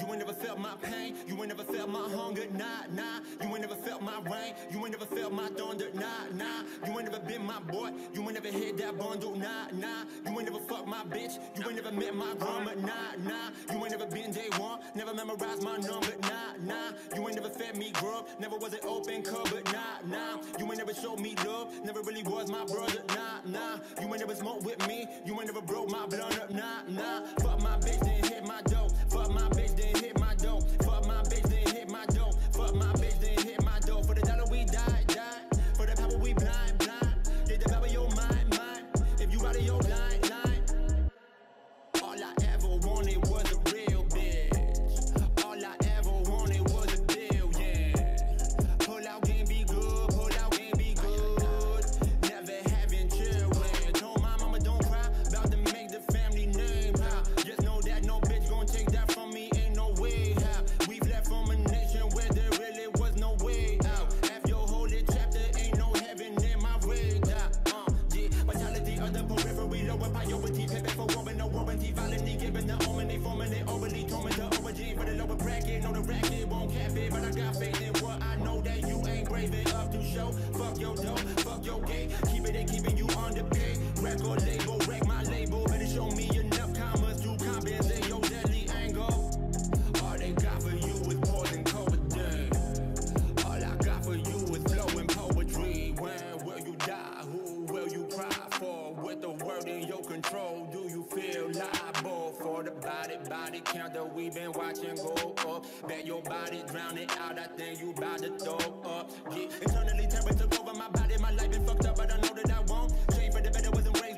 You ain't never felt my pain, you ain't never felt my hunger, nah, nah. You ain't never felt my rain, you ain't never felt my thunder, nah, nah. You ain't never been my boy, you ain't never hit that bundle, nah, nah. You ain't never fucked my bitch, you ain't never met my grandma, nah, nah. You ain't never been day one, never memorized my number, nah, nah. You ain't never fed me grub, never was an open cupboard, nah, nah. You ain't never showed me love, never really was my brother, nah, nah. You ain't never smoked with me, you ain't never broke my blunt up, nah, nah. Fuck my bitch, then hit my dough. Fuck my bitch, then hit my dough. Fuck my bitch, then hit my dough. Fuck my bitch, then hit my dough. For the dollar we die, die. For the power we blind, blind. They devour your mind, mind. If you out of your line, line. All I ever wanted was a real bitch. All I ever wanted was a deal, yeah. Pull out game, be good. Pull out game, be good. Never having children. No, my mama don't cry. About to make the family name high. Just know that no bitch gon' take that from me. Ain't no way how. We've left from a nation where there really was no way out. After your holy chapter, ain't no heaven in my way. Yeah, vitality of the periphery, lower priority. Pay back for woman, no warranty. Violently giving the omen, they forming, they overly torment the origin. For the lower bracket, no the racket won't cap it. But I got faith in what I know that you ain't brave enough to show. Fuck your dough, fuck your gate. Keep it, they keeping you underpaid. Record label, wreck my label. Better show me enough commas to compensate your deadly angle. All they got for you is poison codeine. All I got for you is flowing poetry. When will you die? Who will you cry for? With the world in your control, do you feel liable for the body count that we've been watching go up? Bet your body drowning out, I think you about to throw up. Yeah. Internally, terror took over my body, my life been fucked up, but I know that I won't change for the better, wasn't waiting.